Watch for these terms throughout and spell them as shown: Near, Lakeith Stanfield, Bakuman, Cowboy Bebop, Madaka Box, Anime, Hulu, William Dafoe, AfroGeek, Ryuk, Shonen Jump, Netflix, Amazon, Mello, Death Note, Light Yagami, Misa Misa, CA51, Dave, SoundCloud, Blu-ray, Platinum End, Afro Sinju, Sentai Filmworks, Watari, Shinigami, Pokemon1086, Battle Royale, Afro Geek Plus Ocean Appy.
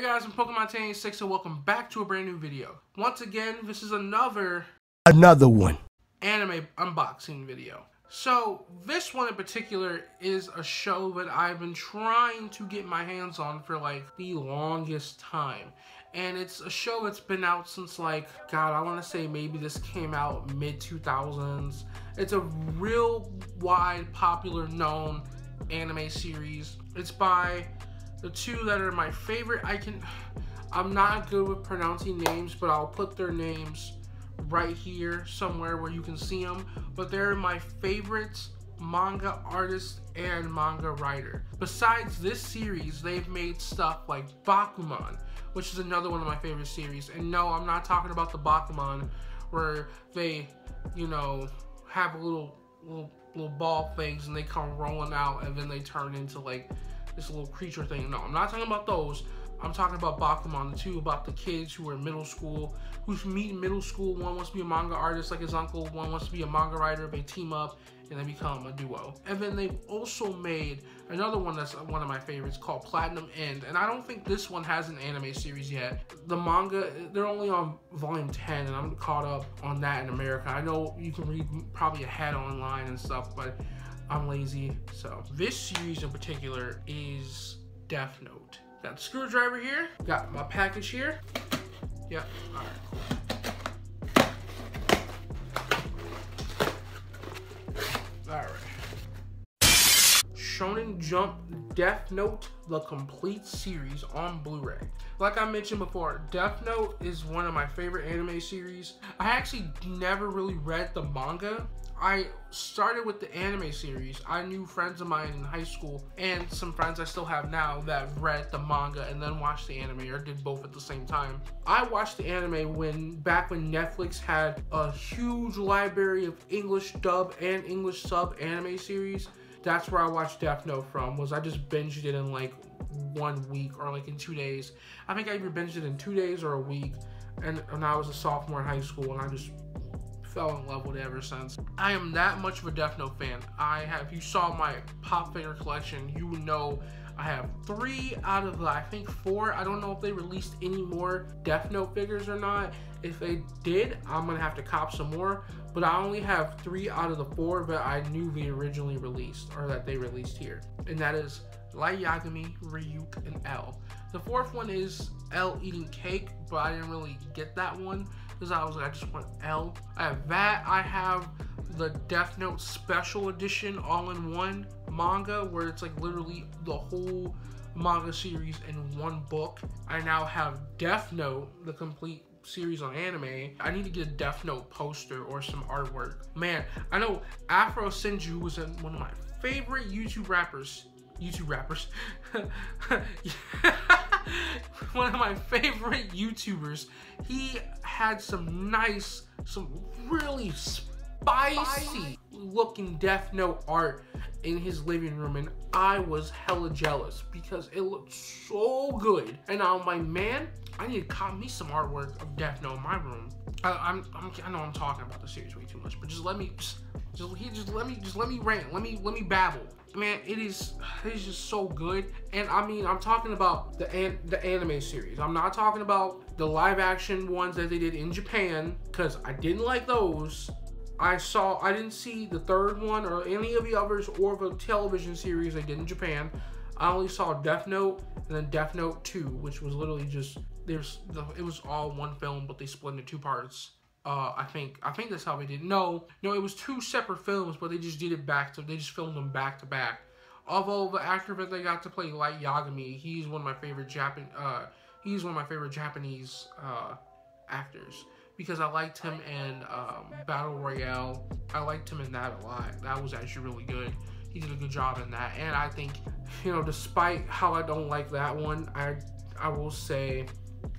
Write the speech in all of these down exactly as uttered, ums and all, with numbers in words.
Hey guys, I'm Pokemon ten eighty-six and welcome back to a brand new video. Once again, this is another another one anime unboxing video. So this one in particular is a show that I've been trying to get my hands on for like the longest time. And it's a show that's been out since like, God, I want to say maybe this came out mid two thousands. It's a real wide, popular, known anime series. It's by the two that are my favorite. I can, I'm not good with pronouncing names, but I'll put their names right here somewhere where you can see them. But they're my favorites manga artists and manga writer. Besides this series, they've made stuff like Bakuman, which is another one of my favorite series. And no, I'm not talking about the Bakuman where they, you know, have a little, little, little ball things and they come rolling out and then they turn into like this little creature thing. No, I'm not talking about those. I'm talking about Bakuman, the two about the kids who are in middle school, who meet in middle school. One wants to be a manga artist like his uncle, one wants to be a manga writer. They team up and they become a duo. And then they've also made another one that's one of my favorites called Platinum End. And I don't think this one has an anime series yet. The manga, they're only on volume ten and I'm caught up on that in America. I know you can read probably ahead online and stuff, but I'm lazy. So this series in particular is Death Note. Got the screwdriver here. Got my package here. Yep. All right, cool. All right. Shonen Jump Death Note, the complete series on Blu-ray. Like I mentioned before, Death Note is one of my favorite anime series. I actually never really read the manga. I started with the anime series. I knew friends of mine in high school and some friends I still have now that read the manga and then watched the anime, or did both at the same time. I watched the anime when back when Netflix had a huge library of English dub and English sub anime series. That's where I watched Death Note from, was I just binged it in like one week or like in two days. I think I even binged it in two days or a week, and, and I was a sophomore in high school and I just fell in love with it ever since. I am that much of a Death Note fan. I have, you saw my pop figure collection, you know I have three out of the, I think four. I don't know if they released any more Death Note figures or not. If they did, I'm gonna have to cop some more, but I only have three out of the four that I knew they originally released, or that they released here. And that is Light Yagami, Ryuk, and L. The fourth one is L Eating Cake, but I didn't really get that one, because I was like, I just want L. I have that. I have the Death Note Special Edition all-in-one manga, where it's like literally the whole manga series in one book. I now have Death Note, the complete series on anime. I need to get a Death Note poster or some artwork. Man, I know Afro Sinju was one of my favorite YouTube rappers. YouTube rappers. One of my favorite YouTubers. He had some nice, some really spicy looking Death Note art in his living room, and I was hella jealous because it looked so good. And I'm like, man, I need to cop me some artwork of Death Note in my room. I, I'm, I'm, I know I'm talking about the series way too much, but just let me, just, just, he, just let me, just let me rant, let me, let me babble. Man, it is, it is just so good. And I mean, I'm talking about the an, the anime series. I'm not talking about the live action ones that they did in Japan, because I didn't like those. I saw, I didn't see the third one or any of the others or the television series they did in Japan. I only saw Death Note and then Death Note two, which was literally just, there's, it was all one film, but they split into two parts. Uh, I think, I think that's how they did. No, no, it was two separate films, but they just did it back to, they just filmed them back to back. Although the actor that they got to play Light Yagami, he's one of my favorite Japan, uh, he's one of my favorite Japanese, uh, actors. Because I liked him in um, Battle Royale. I liked him in that a lot. That was actually really good. He did a good job in that. And I think, you know, despite how I don't like that one, I I will say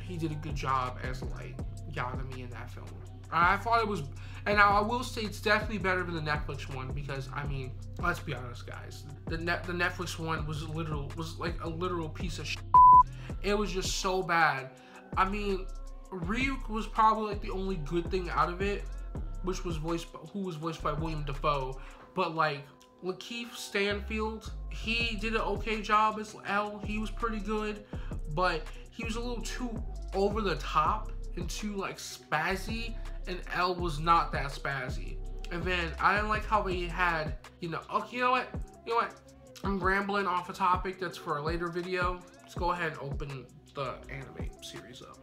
he did a good job as like Yagami in that film. I thought it was, and I will say it's definitely better than the Netflix one, because I mean, let's be honest, guys. The net the Netflix one was literal was like a literal piece of shit. It was just so bad. I mean, Ryuk was probably like the only good thing out of it, which was voiced by, who was voiced by William Dafoe. But like Lakeith Stanfield, he did an okay job as L. He was pretty good, but he was a little too over the top and too like spazzy, and L was not that spazzy. And then I didn't like how we had, you know, oh, you know what, you know what, I'm rambling off a topic that's for a later video. Let's go ahead and open the anime series up.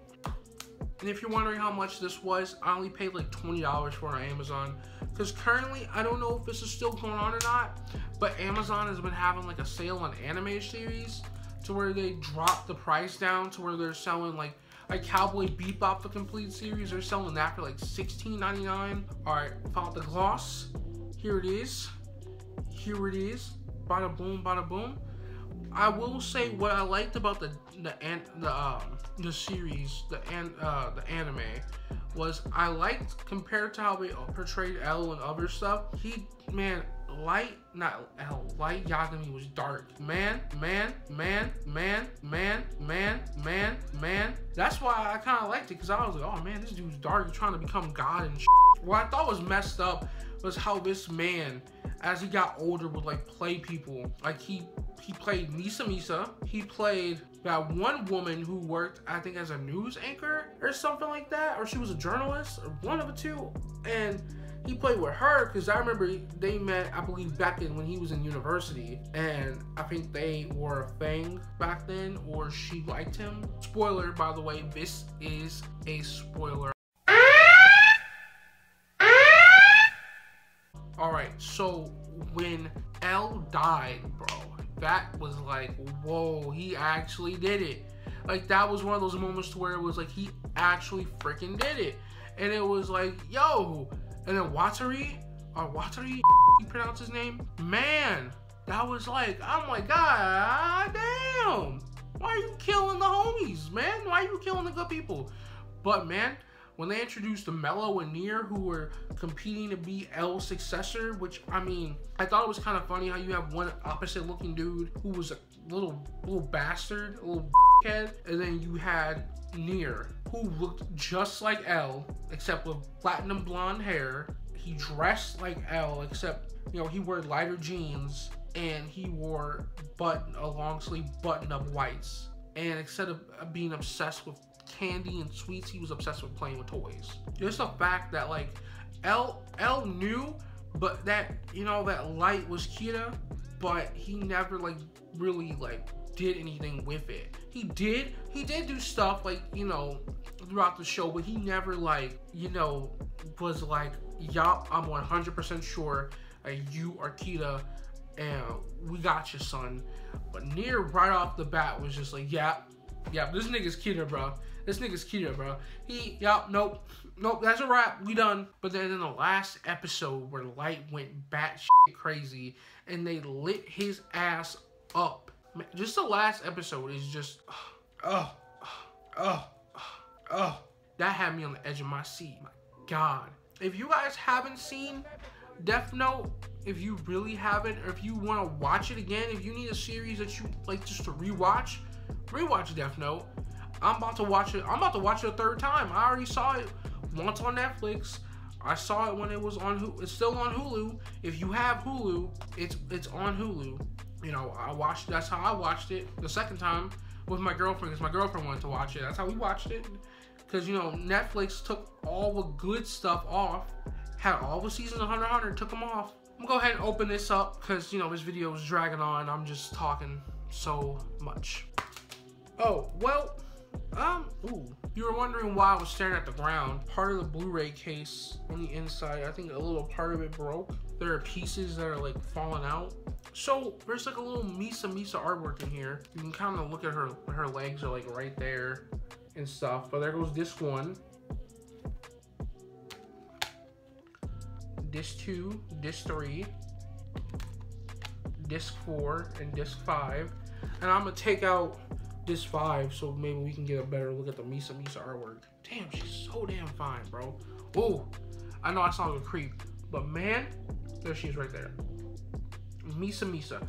And if you're wondering how much this was, I only paid like twenty dollars for it on Amazon, because currently, I don't know if this is still going on or not, but Amazon has been having like a sale on anime series to where they drop the price down to where they're selling like a Cowboy Bebop, the complete series. They're selling that for like sixteen ninety-nine. All right, found the gloss. Here it is. Here it is. Bada boom, bada boom. I will say what I liked about the the an, the, um, the series, the an, uh, the anime, was I liked, compared to how we portrayed L and other stuff. He man, light not L, Light Yagami was dark. Man, man, man, man, man, man, man, man. That's why I kind of liked it, because I was like, oh man, this dude's dark. He's trying to become God and shit. What I thought was messed up was how this man, as he got older, would like play people. Like he he played Misa Misa. He played that one woman who worked, I think, as a news anchor or something like that, or she was a journalist, or one of the two. And he played with her because I remember they met, I believe, back in when he was in university, and I think they were a thing back then, or she liked him. Spoiler, by the way, this is a spoiler. All right, so when L died, bro, that was like, whoa, he actually did it. Like, that was one of those moments where it was like, he actually freaking did it. And it was like, yo. And then Watari, or Watari, you pronounce his name? Man, that was like, I'm like, god damn. Why are you killing the homies, man? Why are you killing the good people? But man, when they introduced the Mello and Near, who were competing to be L's successor, which, I mean, I thought it was kind of funny how you have one opposite-looking dude who was a little little bastard, a little head, and then you had Near, who looked just like L, except with platinum blonde hair. He dressed like L, except, you know, he wore lighter jeans, and he wore button, a long-sleeve button-up whites. And instead of being obsessed with candy and sweets, he was obsessed with playing with toys. Just the fact that like L L knew, but that, you know, that Light was Kita, but he never like really like did anything with it. He did he did do stuff like, you know, throughout the show, but he never like, you know, was like, y'all, I'm one hundred percent sure uh, you are Kita and we got you, son. But Near right off the bat was just like, yeah, yeah, this nigga's Kita, bro. This nigga's Kita, bro. He, yup, nope, nope, that's a wrap, we done. But then in the last episode where Light went batshit crazy and they lit his ass up. Man, just the last episode is just, oh, oh, oh. That had me on the edge of my seat, my god. If you guys haven't seen Death Note, if you really haven't, or if you wanna watch it again, if you need a series that you like just to rewatch, rewatch Death Note. I'm about to watch it. I'm about to watch it a third time. I already saw it once on Netflix. I saw it when it was on Hulu. It's still on Hulu. If you have Hulu, it's it's on Hulu. You know, I watched. That's how I watched it the second time with my girlfriend, because my girlfriend wanted to watch it. That's how we watched it. Because, you know, Netflix took all the good stuff off, had all the seasons one hundred, one hundred, took them off. I'm gonna go ahead and open this up because, you know, this video is dragging on. I'm just talking so much. Oh, well, um, ooh. You were wondering why I was staring at the ground. Part of the Blu-ray case on the inside, I think a little part of it broke. There are pieces that are like falling out. So there's like a little Misa Misa artwork in here. You can kind of look at her, her legs are like right there and stuff. But there goes this one. Disc two, disc three, disc four, and disc five. And I'm gonna take out this five, so maybe we can get a better look at the Misa Misa artwork. Damn, she's so damn fine, bro. Oh, I know I sound like a creep, but man, there she is right there. Misa Misa.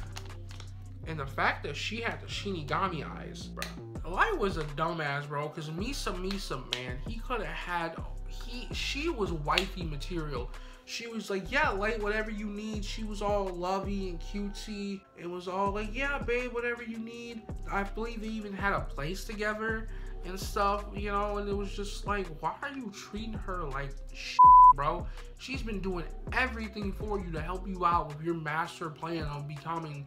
And the fact that she had the Shinigami eyes, bro. Light was a dumbass, bro, because Misa Misa, man, he could have had, he she was wifey material. She was like, yeah, like whatever you need. She was all lovey and cutesy. It was all like, yeah, babe, whatever you need. I believe they even had a place together and stuff, you know, and it was just like, why are you treating her like shit, bro? She's been doing everything for you to help you out with your master plan on becoming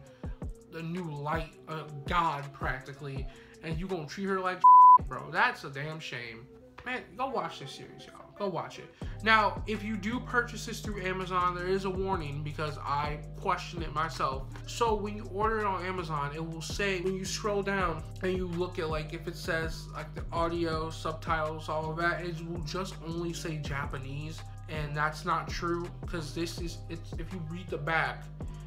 the new light uh, god, practically, and you gonna treat her like shit, bro? That's a damn shame. Man, go watch this series, y'all. Go watch it. Now, if you do purchase this through Amazon, there is a warning because I question it myself. So when you order it on Amazon, it will say, when you scroll down and you look at, like, if it says like the audio, subtitles, all of that, it will just only say Japanese. And that's not true, because this is, it's, if you read the back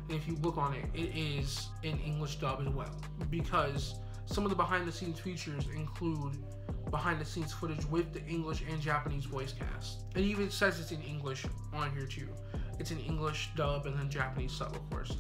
and if you look on it, it is an English dub as well. Because some of the behind the scenes features include behind the scenes footage with the English and Japanese voice cast. It even says it's in English on here too. It's an English dub and then Japanese sub, of course.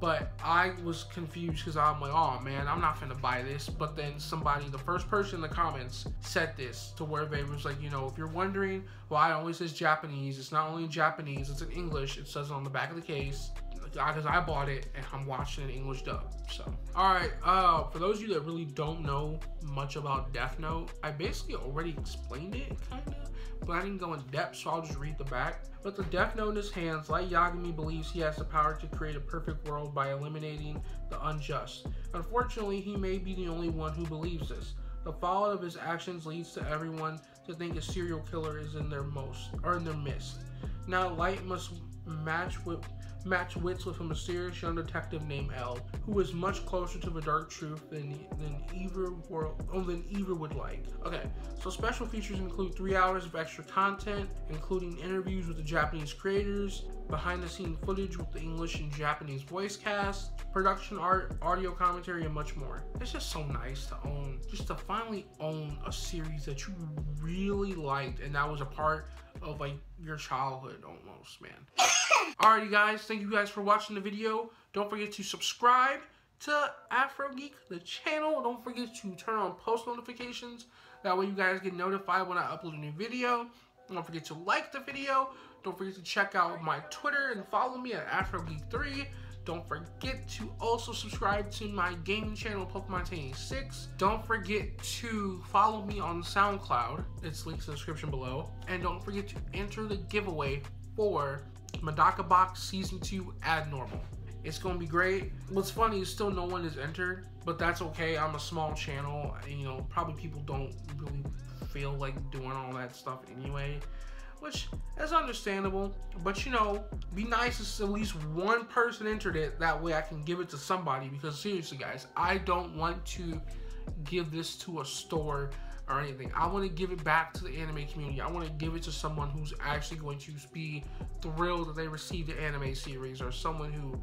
But I was confused because I'm like, oh man, I'm not finna buy this. But then somebody, the first person in the comments said this, to where they was like, you know, if you're wondering why it only says Japanese, it's not only in Japanese, it's in English. It says it on the back of the case, because I bought it and I'm watching an English dub. So, all right, uh, for those of you that really don't know much about Death Note, I basically already explained it, kind of, but I didn't go in depth, so I'll just read the back. With the Death Note in his hands, Light Yagami believes he has the power to create a perfect world by eliminating the unjust. Unfortunately, he may be the only one who believes this. The fallout of his actions leads to everyone to think a serial killer is in their most, or in their midst. Now, Light must match with match wits with a mysterious young detective named L, who is much closer to the dark truth than than either world oh, than either would like. Okay, so special features include three hours of extra content, including interviews with the Japanese creators, behind the scene footage with the English and Japanese voice cast, production art, audio commentary, and much more. It's just so nice to own, just to finally own a series that you really liked and that was a part of like your childhood almost, man. Alrighty guys, thank you guys for watching the video. Don't forget to subscribe to Afro Geek, the channel. Don't forget to turn on post notifications. That way you guys get notified when I upload a new video. Don't forget to like the video. Don't forget to check out my Twitter and follow me at Afro Geek three. Don't forget to also subscribe to my gaming channel, Pokemon ten eighty-six. Don't forget to follow me on SoundCloud. It's linked in the description below. And don't forget to enter the giveaway for Madaka Box Season two Ad Normal. It's gonna be great. What's funny is still no one has entered, but that's okay. I'm a small channel, and, you know, probably people don't really feel like doing all that stuff anyway, which is understandable. But, you know, be nice if at least one person entered it. That way I can give it to somebody, because seriously guys, I don't want to give this to a store or anything. I want to give it back to the anime community. I want to give it to someone who's actually going to be thrilled that they received the anime series, or someone who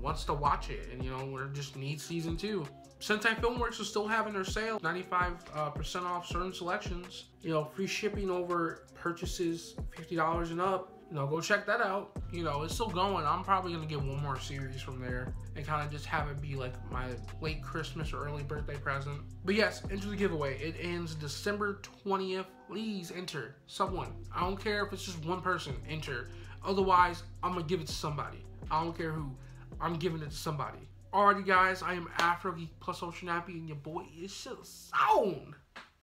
wants to watch it and, you know, or just needs season two. Sentai Filmworks is still having their sale, ninety-five percent uh, off certain selections, you know, free shipping over purchases fifty dollars and up. You know, go check that out. You know, it's still going. I'm probably gonna get one more series from there and kind of just have it be like my late Christmas or early birthday present. But yes, enter the giveaway. It ends December twentieth. Please enter someone. I don't care if it's just one person, enter. Otherwise, I'm gonna give it to somebody. I don't care who, I'm giving it to somebody. Alrighty guys, I am Afro Geek Plus Ocean Appy, and your boy is still sound.